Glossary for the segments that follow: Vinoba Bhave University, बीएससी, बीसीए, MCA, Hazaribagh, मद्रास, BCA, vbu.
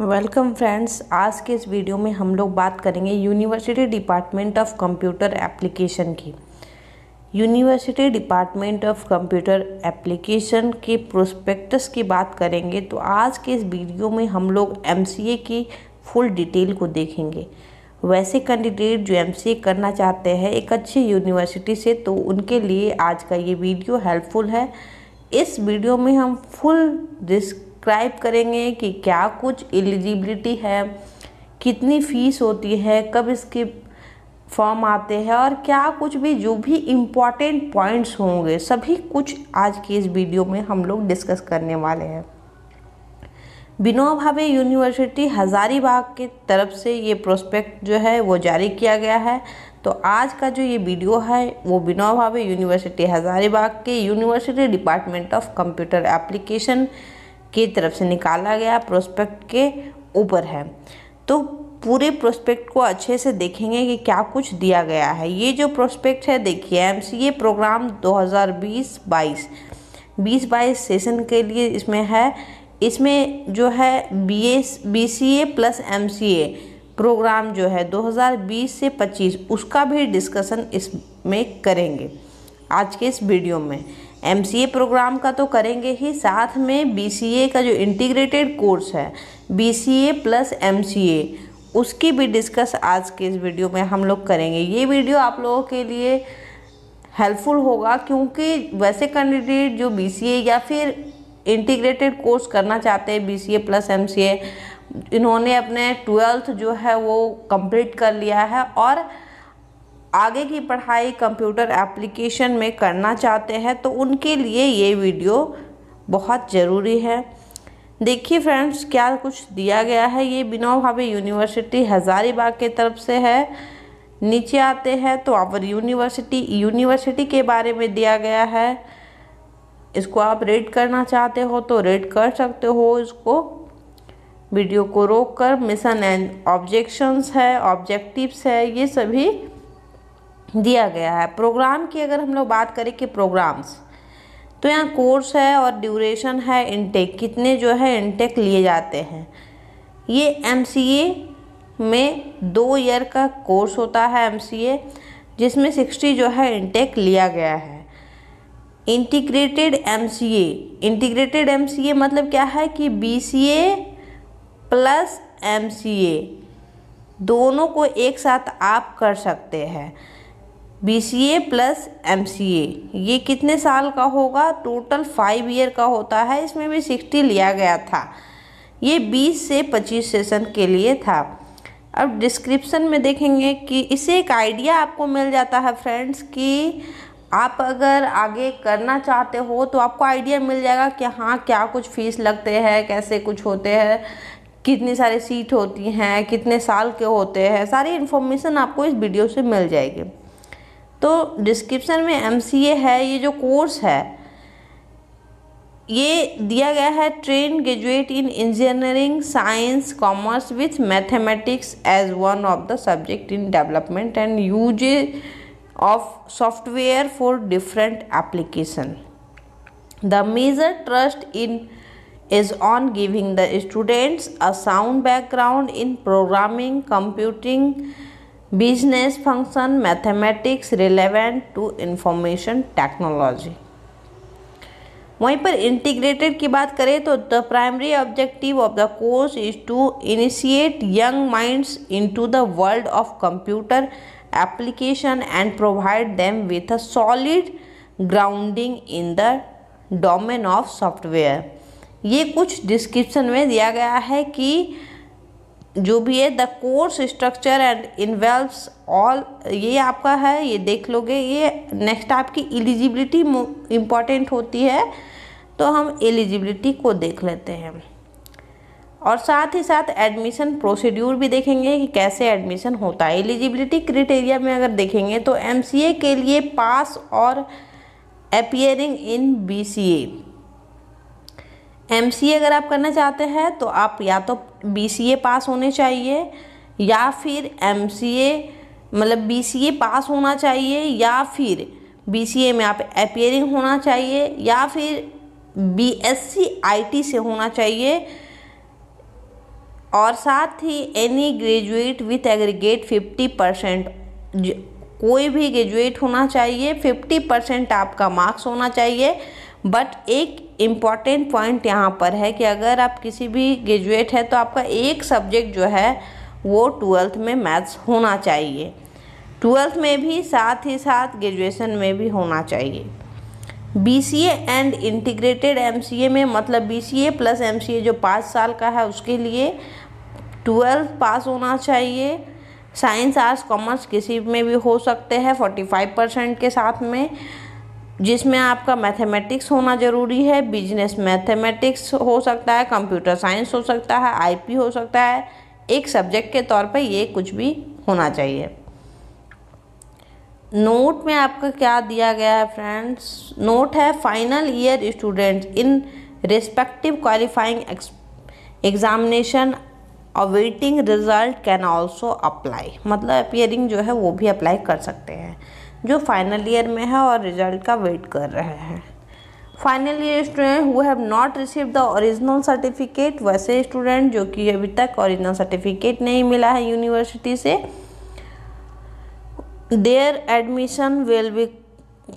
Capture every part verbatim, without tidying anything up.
Welcome friends, आज के इस वीडियो में हम लोग बात करेंगे university department of computer application की। University department of computer application के प्रोस्पेक्टस की बात करेंगे, तो आज के इस वीडियो में हम लोग एमसीए की फुल डिटेल को देखेंगे। वैसे कैंडिडेट जो एमसीए करना चाहते हैं एक अच्छी यूनिवर्सिटी से, तो उनके लिए आज का ये वीडियो हेल्पफुल है। इस वीडियो में हम फुल डिस्क्राइब करेंगे कि क्या कुछ एलिजिबिलिटी है, कितनी फ़ीस होती है, कब इसके फॉर्म आते हैं और क्या कुछ भी जो भी इम्पॉर्टेंट पॉइंट्स होंगे, सभी कुछ आज की इस वीडियो में हम लोग डिस्कस करने वाले हैं। विनोबा भावे यूनिवर्सिटी हज़ारीबाग की तरफ से ये प्रोस्पेक्ट जो है वो जारी किया गया है। तो आज का जो ये वीडियो है वो विनोबा भावे यूनिवर्सिटी हज़ारीबाग के university department of computer application की तरफ से निकाला गया प्रोस्पेक्ट के ऊपर है। तो पूरे प्रोस्पेक्ट को अच्छे से देखेंगे कि क्या कुछ दिया गया है। ये जो प्रोस्पेक्ट है, देखिए, एमसीए प्रोग्राम दो हज़ार बीस बाईस बीस बाईस सेशन के लिए इसमें है। इसमें जो है B S B C A plus M C A programme जो है दो हज़ार बीस से पच्चीस, उसका भी डिस्कसन इसमें करेंगे आज के इस वीडियो में। एम सी ए प्रोग्राम का तो करेंगे ही, साथ में बी सी ए का जो इंटीग्रेटेड कोर्स है B C A plus M C A, उसकी भी डिस्कस आज के इस वीडियो में हम लोग करेंगे। ये वीडियो आप लोगों के लिए हेल्पफुल होगा, क्योंकि वैसे कैंडिडेट जो बी सी ए या फिर इंटीग्रेटेड कोर्स करना चाहते हैं B C A plus M C A, इन्होंने अपने ट्वेल्थ जो है वो कंप्लीट कर लिया है और आगे की पढ़ाई कंप्यूटर एप्लीकेशन में करना चाहते हैं, तो उनके लिए ये वीडियो बहुत ज़रूरी है। देखिए फ्रेंड्स, क्या कुछ दिया गया है। ये विनोबा भावे यूनिवर्सिटी हज़ारीबाग के तरफ से है। नीचे आते हैं तो आवर यूनिवर्सिटी यूनिवर्सिटी के बारे में दिया गया है। इसको आप रेड करना चाहते हो तो रेड कर सकते हो। इसको वीडियो को रोक कर मिशन एंड ऑब्जेक्शंस है, ऑब्जेक्टिव्स है, ये सभी दिया गया है। प्रोग्राम की अगर हम लोग बात करें कि प्रोग्राम्स, तो यहाँ कोर्स है और ड्यूरेशन है, इनटेक कितने जो है इनटेक लिए जाते हैं। ये एमसीए में दो ईयर का कोर्स होता है एमसीए, जिसमें साठ जो है इनटेक लिया गया है। इंटीग्रेटेड एमसीए, इंटीग्रेटेड एमसीए मतलब क्या है कि बीसीए प्लस एमसीए दोनों को एक साथ आप कर सकते हैं। बीसीए प्लस एमसीए ये कितने साल का होगा, टोटल फाइव ईयर का होता है। इसमें भी साठ लिया गया था। ये बीस से पच्चीस सेशन के लिए था। अब डिस्क्रिप्शन में देखेंगे कि इससे एक आइडिया आपको मिल जाता है फ्रेंड्स, कि आप अगर आगे करना चाहते हो तो आपको आइडिया मिल जाएगा कि हाँ क्या कुछ फ़ीस लगते हैं, कैसे कुछ होते हैं, कितनी सारी सीट होती हैं, कितने साल के होते हैं, सारी इन्फॉर्मेशन आपको इस वीडियो से मिल जाएगी। तो डिस्क्रिप्शन में एमसीए है, ये जो कोर्स है ये दिया गया है, train graduate in engineering science commerce with mathematics as one of the subject in development and use of software for different application. The major trust in is on giving the students a sound background in programming, computing, business function, mathematics relevant to information technology. वहीं पर integrated की बात करें तो the primary objective of the course is to initiate young minds into the world of computer application and provide them with a solid grounding in the domain of software. ये कुछ description में दिया गया है कि जो भी है the course structure and involves all, ये आपका है, ये देख लोगे। ये नेक्स्ट आपकी एलिजिबिलिटी इम्पॉर्टेंट होती है, तो हम एलिजिबिलिटी को देख लेते हैं और साथ ही साथ एडमिशन प्रोसीड्यूर भी देखेंगे कि कैसे एडमिशन होता है। एलिजिबिलिटी क्राइटेरिया में अगर देखेंगे तो एमसीए के लिए पास और अपीयरिंग इन बीसीए। एमसीए अगर आप करना चाहते हैं तो आप या तो बीसीए पास होने चाहिए या फिर एमसीए मतलब बीसीए पास होना चाहिए, या फिर बीसीए में आप अपीयरिंग होना चाहिए, या फिर बीएससी आईटी से होना चाहिए, और साथ ही any graduate with aggregate fifty percent, कोई भी ग्रेजुएट होना चाहिए, फिफ्टी परसेंट आपका मार्क्स होना चाहिए। बट एक इम्पॉर्टेंट पॉइंट यहाँ पर है कि अगर आप किसी भी ग्रेजुएट है तो आपका एक सब्जेक्ट जो है वो ट्वेल्थ में मैथ्स होना चाहिए, ट्वेल्थ में भी साथ ही साथ ग्रेजुएशन में भी होना चाहिए। बीसीए एंड इंटीग्रेटेड एमसीए में, मतलब बीसीए प्लस एमसीए जो पाँच साल का है उसके लिए ट्वेल्थ पास होना चाहिए। साइंस आर्ट्स कॉमर्स किसी में भी हो सकते हैं पैंतालीस परसेंट के साथ में, जिसमें आपका मैथमेटिक्स होना ज़रूरी है। बिजनेस मैथमेटिक्स हो सकता है, कंप्यूटर साइंस हो सकता है, आईपी हो सकता है, एक सब्जेक्ट के तौर पर ये कुछ भी होना चाहिए। नोट में आपका क्या दिया गया है फ्रेंड्स, नोट है final year students in respective qualifying examination awaiting result can also apply, मतलब अपीयरिंग जो है वो भी अप्लाई कर सकते हैं जो फाइनल ईयर में है और रिजल्ट का वेट कर रहे हैं। Final year student who have not receive the original certificate, वैसे स्टूडेंट जो कि अभी तक ओरिजिनल सर्टिफिकेट नहीं मिला है यूनिवर्सिटी से, देयर एडमिशन विल बी,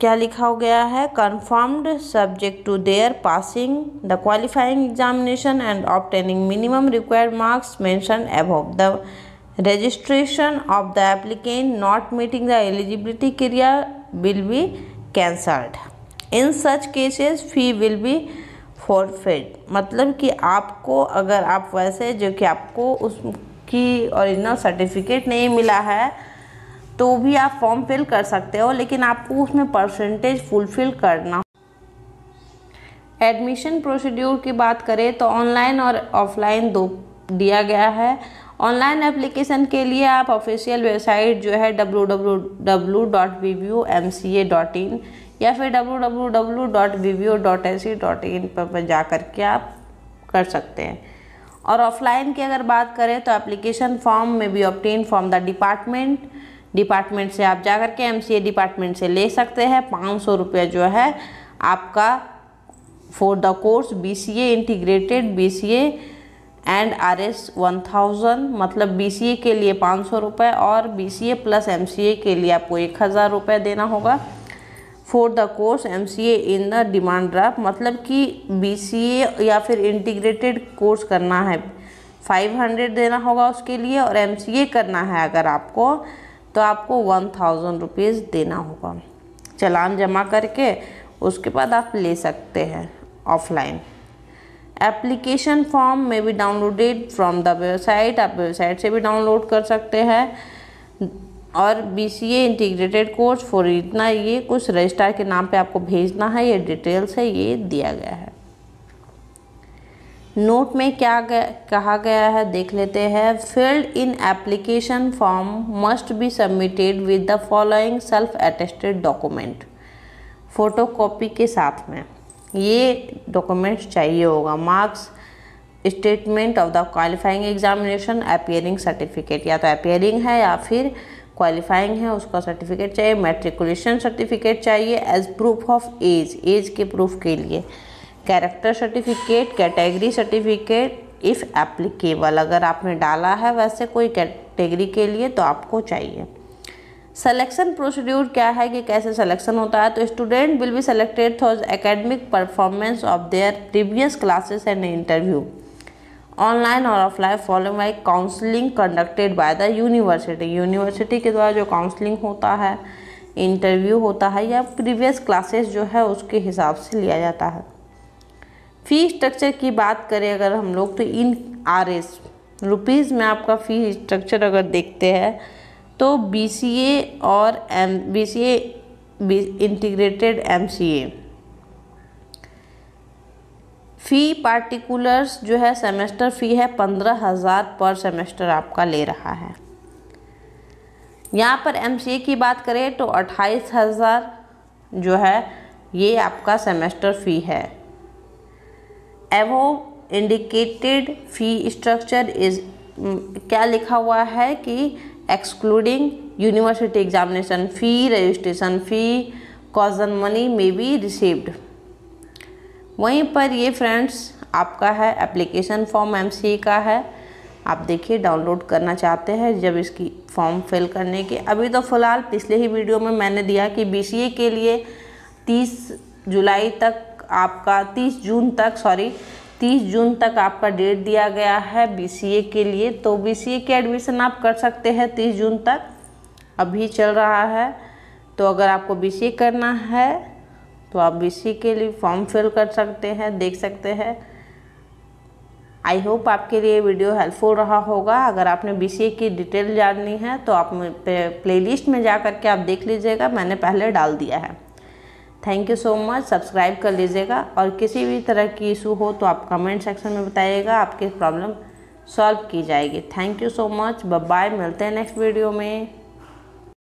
क्या लिखा हो गया है, confirmed subject to their passing the qualifying examination and obtaining minimum required marks mention above, the registration of the applicant not meeting the eligibility criteria will be cancelled, in such cases fee will be forfeit, मतलब कि आपको अगर आप वैसे जो कि आपको उसकी ओरिजिनल सर्टिफिकेट नहीं मिला है तो भी आप फॉर्म फिल कर सकते हो, लेकिन आपको उसमें परसेंटेज फुलफिल करना। एडमिशन प्रोसीड्यूर की बात करें तो ऑनलाइन और ऑफलाइन दो दिया गया है। ऑनलाइन एप्लीकेशन के लिए आप ऑफिशियल वेबसाइट जो है W W W dot V V O M C A dot in या फिर W W W dot V V O dot A C dot in पर जा कर के आप कर सकते हैं। और ऑफलाइन की अगर बात करें तो एप्लीकेशन फॉर्म में भी obtain from the department, department से आप जा कर के एमसीए डिपार्टमेंट से ले सकते हैं। पाँच सौ रुपया जो है आपका for the course बीसीए integrated बीसीए and RS one thousand, मतलब बीसीए के लिए पाँच सौ रुपये और बीसीए प्लस एमसीए के लिए आपको एक हज़ार रुपये देना होगा। For the course MCA in the demand draft, मतलब कि बीसीए या फिर इंटीग्रेटेड कोर्स करना है फाइव हंड्रेड देना होगा उसके लिए, और एमसीए करना है अगर आपको तो आपको वन थाउजेंड रुपीज़ देना होगा। चालान जमा करके उसके बाद आप ले सकते हैं ऑफलाइन। एप्लीकेशन फॉर्म में भी डाउनलोडेड फ्रॉम द वेबसाइट, आप वेबसाइट से भी डाउनलोड कर सकते हैं। और बीसीए इंटीग्रेटेड कोर्स फॉर इतना, ये कुछ रजिस्ट्रार के नाम पे आपको भेजना है, ये डिटेल्स है, ये दिया गया है। नोट में क्या गया, कहा गया है देख लेते हैं। Field in application form must be submitted with the following self attested document, photocopy के साथ में ये डॉक्यूमेंट्स चाहिए होगा, marks statement of the qualifying examination, appearing certificate, या तो अपीयरिंग है या फिर क्वालिफाइंग है उसका सर्टिफिकेट चाहिए, मैट्रिकुलेशन सर्टिफिकेट चाहिए as proof of age, age के प्रूफ के लिए, character certificate, category certificate if applicable, अगर आपने डाला है वैसे कोई कैटेगरी के लिए तो आपको चाहिए। सिलेक्शन प्रोसीड्यूर क्या है कि कैसे सिलेक्शन होता है, तो student will be selected through academic performance of their previous classes and interview, online और offline following by counselling conducted by the university, university के द्वारा जो काउंसलिंग होता है, इंटरव्यू होता है, या प्रीवियस क्लासेस जो है उसके हिसाब से लिया जाता है। फ़ी स्ट्रक्चर की बात करें अगर हम लोग तो इन आर एस रुपीज़ में आपका फ़ी स्ट्रक्चर अगर देखते हैं तो बीसीए और M बीसीए integrated MCA fee particulars जो है सेमेस्टर फ़ी है पंद्रह हज़ार पर सेमेस्टर आपका ले रहा है। यहाँ पर एमसीए की बात करें तो अट्ठाईस हज़ार जो है ये आपका सेमेस्टर फ़ी है। एवो इंडिकेटेड फी स्ट्रक्चर इज, क्या लिखा हुआ है कि excluding university examination fee, registration fee, caution money may be received. वहीं पर ये फ्रेंड्स आपका है एप्लीकेशन फॉर्म एमसीए का है, आप देखिए डाउनलोड करना चाहते हैं जब इसकी फॉर्म फिल करने के। अभी तो फ़िलहाल पिछले ही वीडियो में मैंने दिया कि बीसीए के लिए तीस जुलाई तक आपका तीस जून तक सॉरी तीस जून तक आपका डेट दिया गया है बीसीए के लिए। तो बीसीए के एडमिशन आप कर सकते हैं तीस जून तक, अभी चल रहा है। तो अगर आपको बीसीए करना है तो आप बीसीए के लिए फॉर्म फिल कर सकते हैं, देख सकते हैं। आई होप आपके लिए वीडियो हेल्पफुल रहा होगा। अगर आपने बीसीए की डिटेल जाननी है तो आप प्लेलिस्ट में जा कर के आप देख लीजिएगा, मैंने पहले डाल दिया है। Thank you so much. Subscribe कर लीजिएगा और किसी भी तरह की इशू हो तो आप कमेंट सेक्शन में बताइएगा, आपकी प्रॉब्लम सॉल्व की जाएगी। Thank you so much, bye bye, मिलते हैं नेक्स्ट वीडियो में।